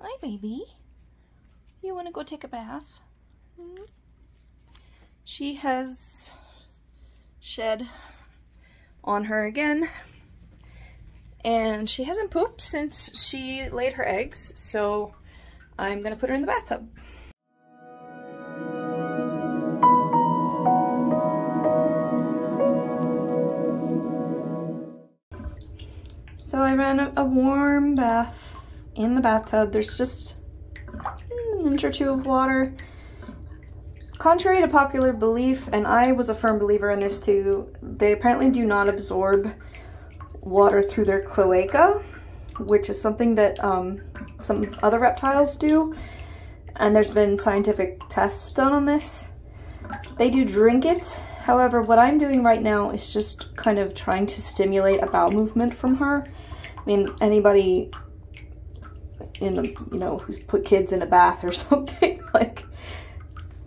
Hi, baby. You want to go take a bath? Mm-hmm. She has shed on her again. And she hasn't pooped since she laid her eggs, so I'm gonna put her in the bathtub. So I ran a warm bath in the bathtub. There's just an inch or two of water. Contrary to popular belief, and I was a firm believer in this too, they apparently do not absorb water through their cloaca, which is something that some other reptiles do, and there's been scientific tests done on this. They do drink it. However, what I'm doing right now is just kind of trying to stimulate a bowel movement from her. I mean, anybody in the, you know, who's put kids in a bath or something, like,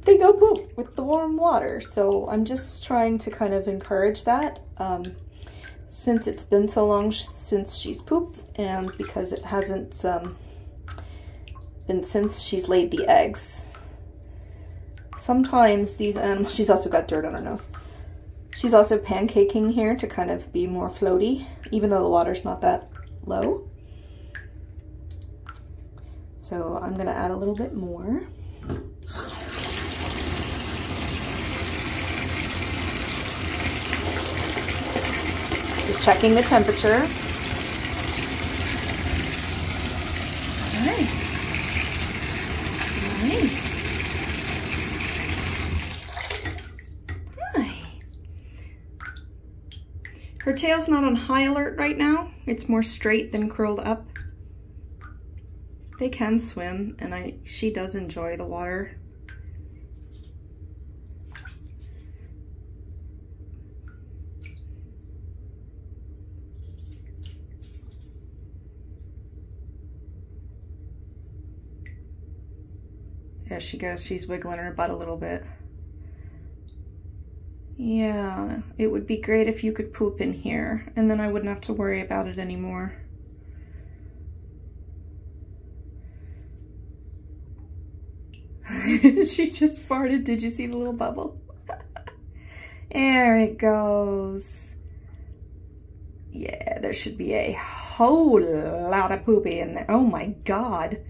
they go poop with the warm water. So I'm just trying to kind of encourage that. Since it's been so long since she's pooped, and because it hasn't been since she's laid the eggs. Sometimes these animals, she's also got dirt on her nose. She's also pancaking here to kind of be more floaty, even though the water's not that low. So I'm gonna add a little bit more. Just checking the temperature. All right. All right. Hi. Her tail's not on high alert right now. It's more straight than curled up. They can swim, and she does enjoy the water. There she goes, she's wiggling her butt a little bit. Yeah, it would be great if you could poop in here, and then I wouldn't have to worry about it anymore. She just farted, did you see the little bubble? There it goes. Yeah, there should be a whole lot of poopy in there, oh my God.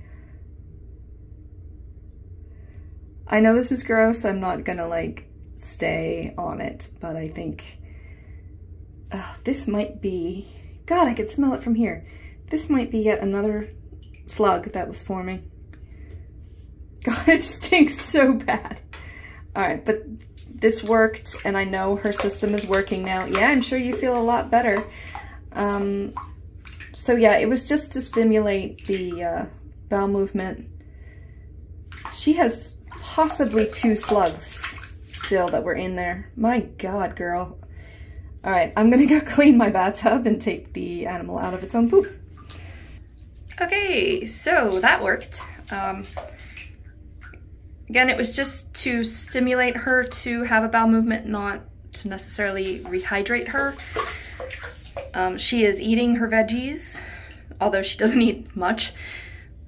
I know this is gross, I'm not gonna like stay on it, but I think this might be, God, I could smell it from here. This might be yet another slug that was forming. God, it stinks so bad. All right, but this worked, and I know her system is working now. Yeah, I'm sure you feel a lot better. So yeah, it was just to stimulate the bowel movement. She has possibly two slugs still that were in there. My God, girl. All right, I'm gonna go clean my bathtub and take the animal out of its own poop. Okay, so that worked. Again, it was just to stimulate her to have a bowel movement, not to necessarily rehydrate her. She is eating her veggies, although she doesn't eat much.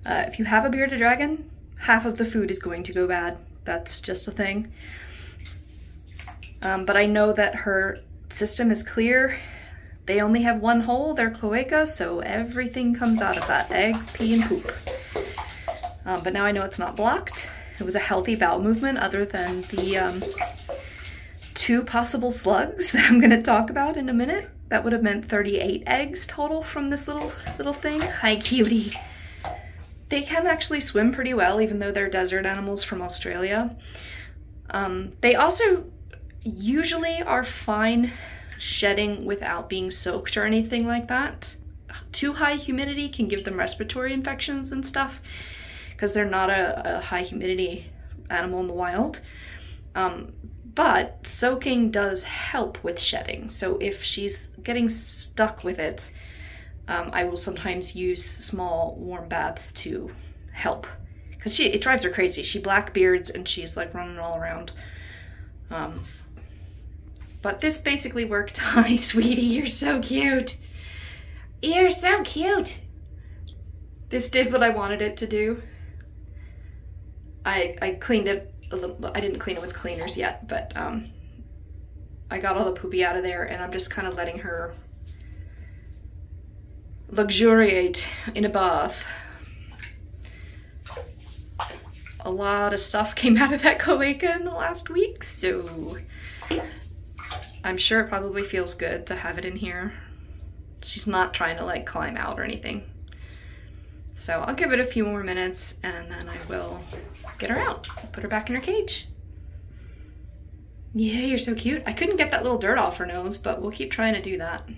If you have a bearded dragon, half of the food is going to go bad. That's just a thing. But I know that her system is clear. They only have one hole, their cloaca, so everything comes out of that, eggs, pee, and poop. But now I know it's not blocked. It was a healthy bowel movement other than the two possible slugs that I'm gonna talk about in a minute. That would have meant 38 eggs total from this little thing. Hi, cutie. They can actually swim pretty well, even though they're desert animals from Australia. They also usually are fine shedding without being soaked or anything like that. Too high humidity can give them respiratory infections and stuff, because they're not a high humidity animal in the wild. But soaking does help with shedding, so if she's getting stuck with it, I will sometimes use small warm baths to help, because it drives her crazy. She blackbeards and she's like running all around. But this basically worked. Hi, sweetie, you're so cute. You're so cute. This did what I wanted it to do. I cleaned it a little. I didn't clean it with cleaners yet, but I got all the poopy out of there, and I'm just kind of letting her luxuriate in a bath. A lot of stuff came out of that cloaca in the last week, so I'm sure it probably feels good to have it in here. She's not trying to like climb out or anything. So I'll give it a few more minutes and then I will get her out, put her back in her cage. Yeah, you're so cute. I couldn't get that little dirt off her nose, but we'll keep trying to do that.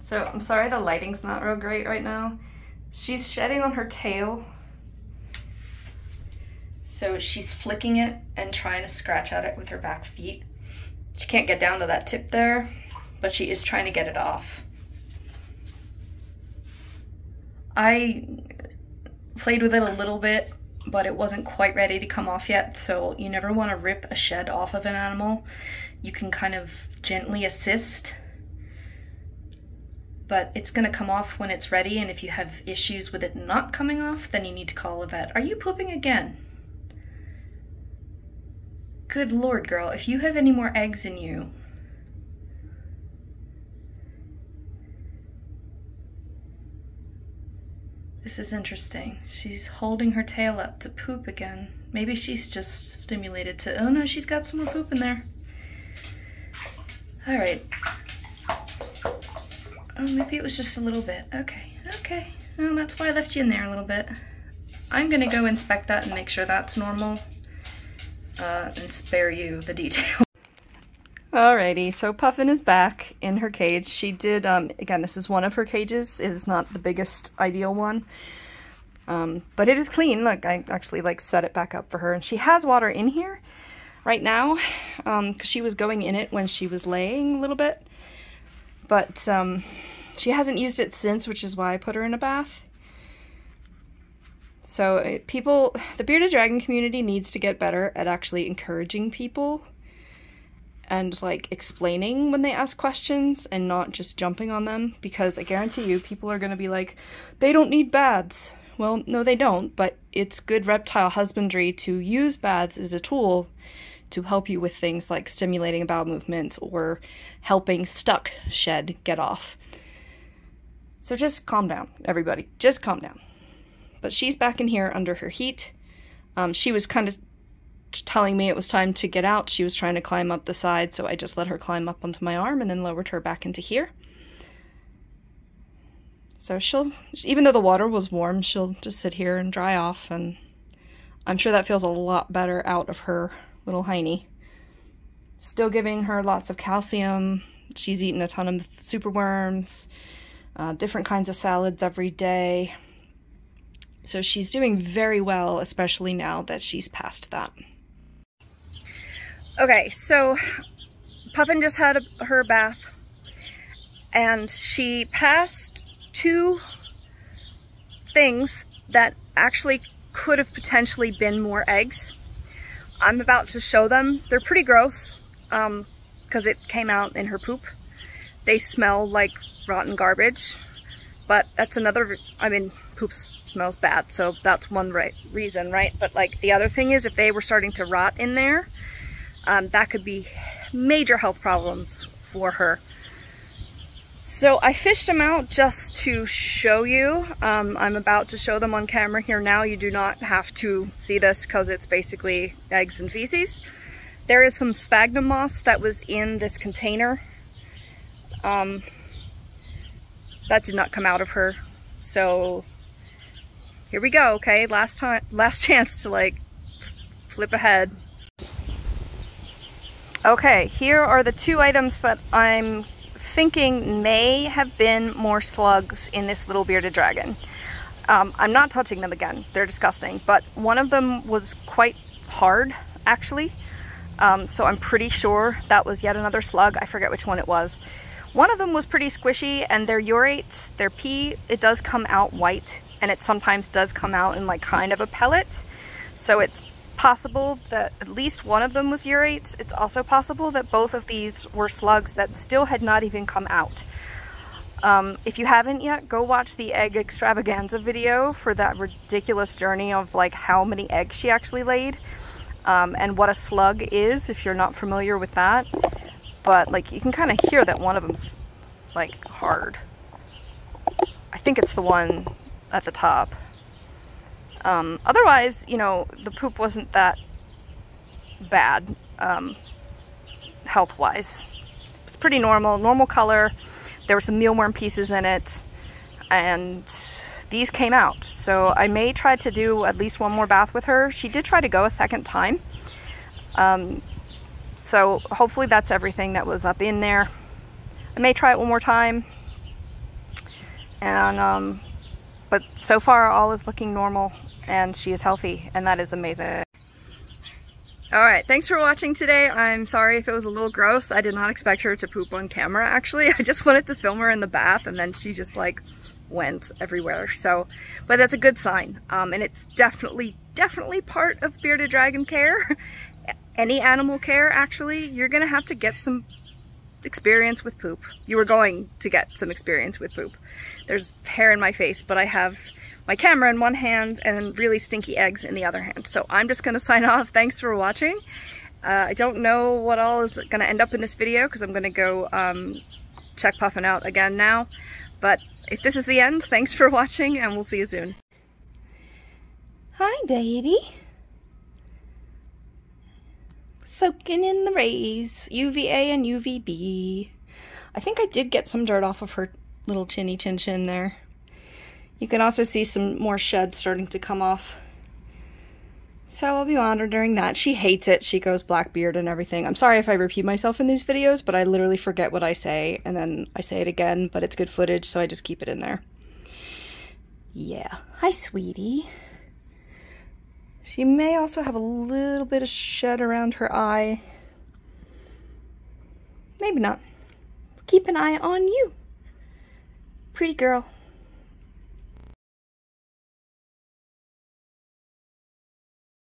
So I'm sorry the lighting's not real great right now. She's shedding on her tail. So she's flicking it and trying to scratch at it with her back feet. She can't get down to that tip there, but she is trying to get it off. I played with it a little bit, but it wasn't quite ready to come off yet, so you never want to rip a shed off of an animal. You can kind of gently assist, but it's gonna come off when it's ready, and if you have issues with it not coming off, then you need to call a vet. Are you pooping again? Good Lord, girl, if you have any more eggs in you. This is interesting. She's holding her tail up to poop again. Maybe she's just stimulated to, oh no, she's got some more poop in there. All right. Oh, maybe it was just a little bit. Okay, okay. Well, that's why I left you in there a little bit. I'm gonna go inspect that and make sure that's normal. And spare you the detail. Alrighty, so Puffin is back in her cage. She did, again, this is one of her cages. It is not the biggest ideal one. But it is clean. Look, I actually like set it back up for her. And she has water in here right now, because she was going in it when she was laying a little bit. But she hasn't used it since, which is why I put her in a bath. So people, the bearded dragon community needs to get better at actually encouraging people and like explaining when they ask questions and not just jumping on them, because I guarantee you people are going to be like, they don't need baths. Well, no they don't, but it's good reptile husbandry to use baths as a tool to help you with things like stimulating bowel movement or helping stuck shed get off. So just calm down, everybody. Just calm down. But she's back in here under her heat. She was kind of telling me it was time to get out. She was trying to climb up the side, so I just let her climb up onto my arm and then lowered her back into here. So she'll, even though the water was warm, she'll just sit here and dry off, and I'm sure that feels a lot better out of her little hiney. Still giving her lots of calcium. She's eaten a ton of superworms, different kinds of salads every day. So she's doing very well, especially now that she's past that. Okay, so Puffin just had her bath, and she passed two things that actually could have potentially been more eggs. I'm about to show them. They're pretty gross, because it came out in her poop. They smell like rotten garbage, but that's another, I mean, poop smells bad, so that's one reason, right? But like the other thing is, if they were starting to rot in there, that could be major health problems for her. So I fished them out just to show you. I'm about to show them on camera here now. You do not have to see this because it's basically eggs and feces. There is some sphagnum moss that was in this container. That did not come out of her, so here we go, okay? Last chance to like flip ahead. Okay, here are the two items that I'm thinking may have been more slugs in this little bearded dragon. I'm not touching them again, they're disgusting, but one of them was quite hard actually. So I'm pretty sure that was yet another slug. I forget which one it was. One of them was pretty squishy, and their urates, their pee, it does come out white. And it sometimes does come out in like kind of a pellet, so it's possible that at least one of them was urates. It's also possible that both of these were slugs that still had not even come out. If you haven't yet, go watch the egg extravaganza video for that ridiculous journey of like how many eggs she actually laid, and what a slug is if you're not familiar with that. But like you can kind of hear that one of them's like hard. I think it's the one at the top. Otherwise, you know, the poop wasn't that bad health-wise. It's pretty normal color. There were some mealworm pieces in it, and these came out. So I may try to do at least one more bath with her. She did try to go a second time. So hopefully that's everything that was up in there. I may try it one more time. And but so far all is looking normal and she is healthy, and that is amazing. All right, thanks for watching today. I'm sorry if it was a little gross. I did not expect her to poop on camera, actually. I just wanted to film her in the bath, and then she just like went everywhere. So, but that's a good sign. And it's definitely part of bearded dragon care. Any animal care, actually. You're gonna have to get some experience with poop. You were going to get some experience with poop. There's hair in my face, but I have my camera in one hand and really stinky eggs in the other hand. So I'm just gonna sign off. Thanks for watching. I don't know what all is gonna end up in this video because I'm gonna go check Puffin out again now. But if this is the end, thanks for watching and we'll see you soon. Hi, baby. Soaking in the rays, UVA and UVB. I think I did get some dirt off of her little chinny chin chin there. You can also see some more shed starting to come off. So I'll be monitoring that. She hates it. She goes black beard and everything. I'm sorry if I repeat myself in these videos, but I literally forget what I say and then I say it again, but it's good footage, so I just keep it in there. Yeah. Hi, sweetie. She may also have a little bit of shed around her eye. Maybe not. Keep an eye on you. Pretty girl.